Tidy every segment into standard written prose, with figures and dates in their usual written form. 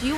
Do you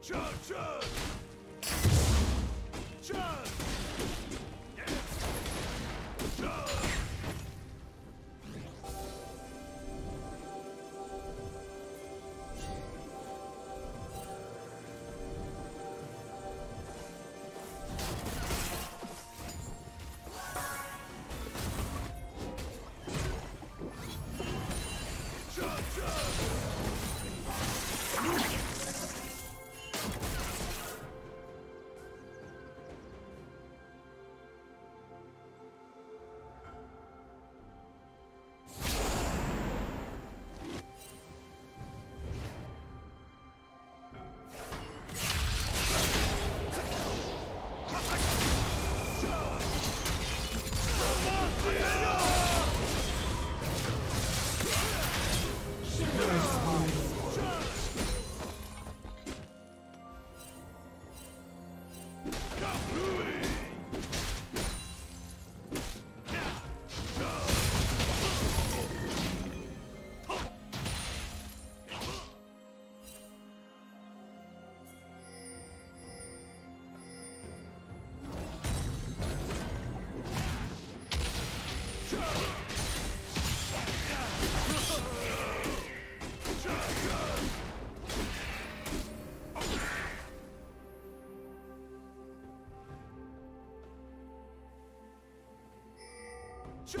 Chug! Chug! Chug! Chug!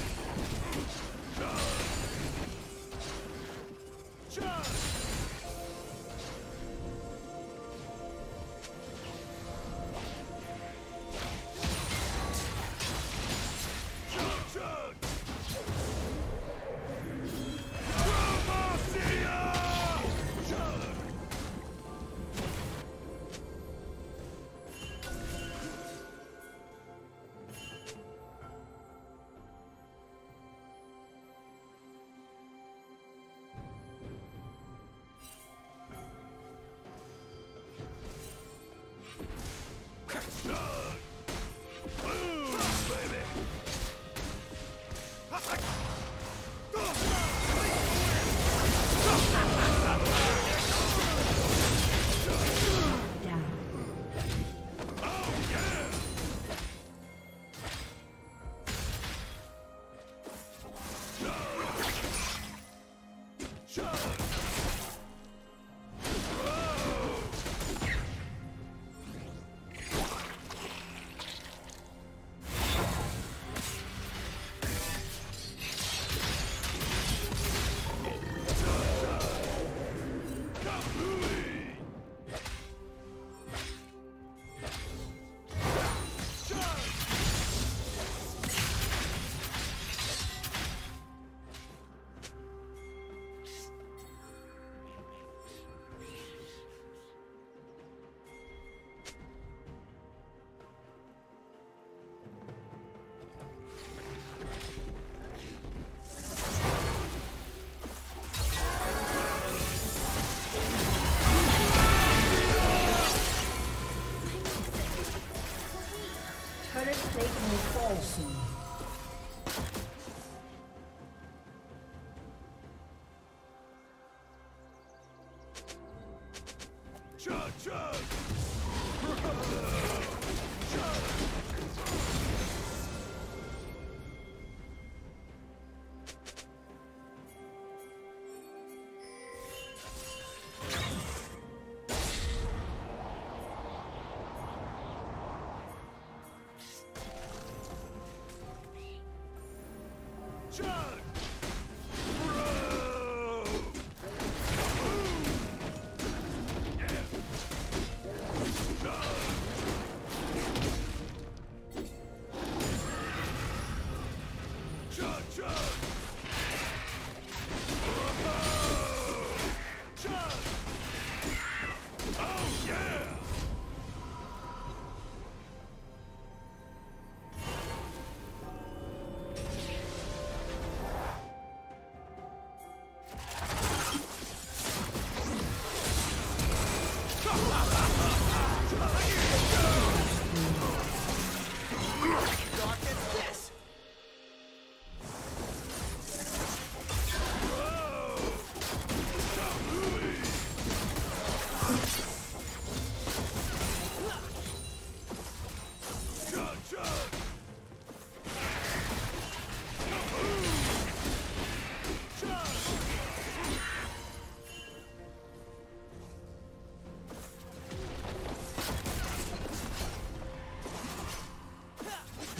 Straight will fall soon.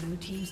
Blue team's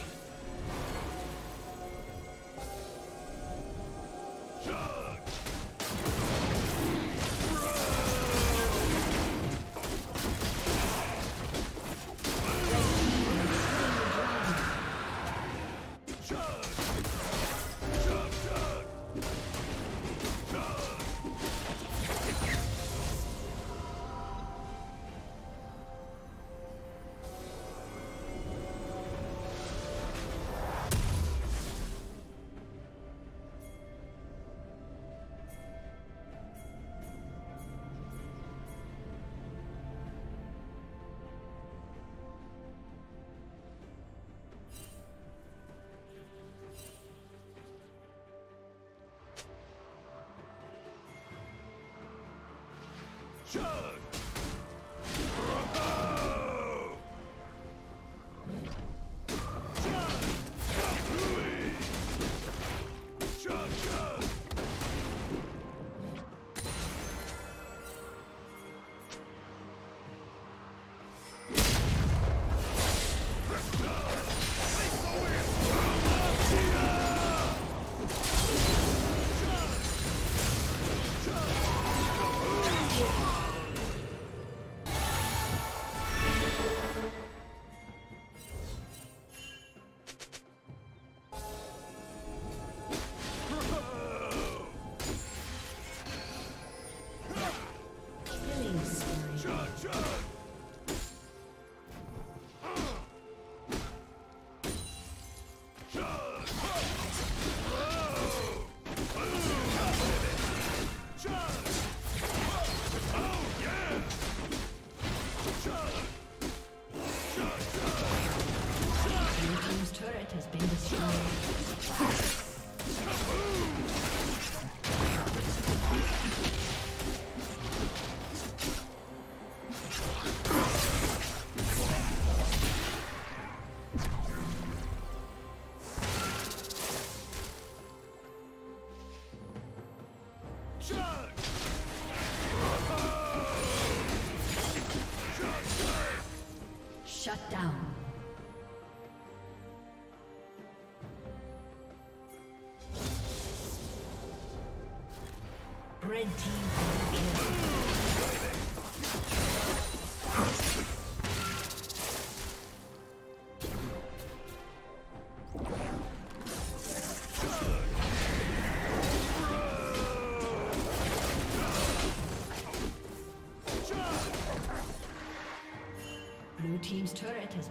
Show! Shut down. Red team.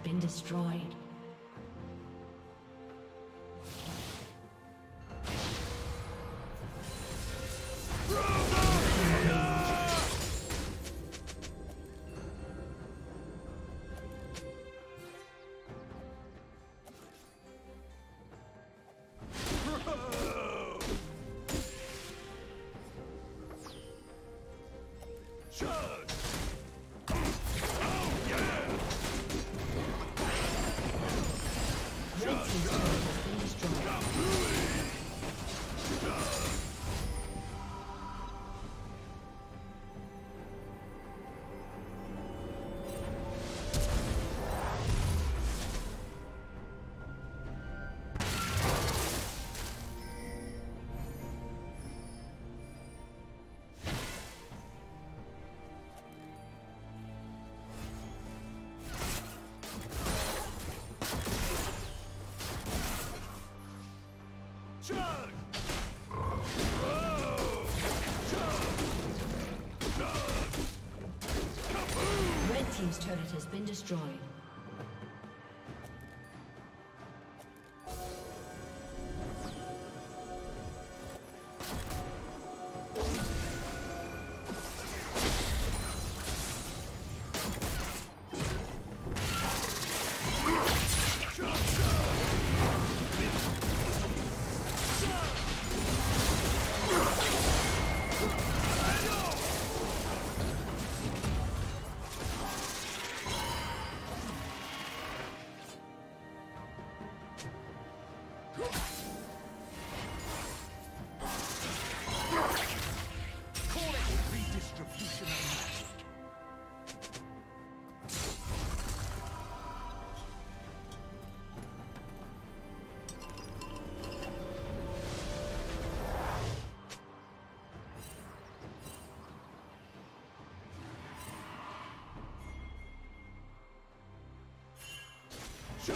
Destroyed. Red team's turret has been destroyed. Sure!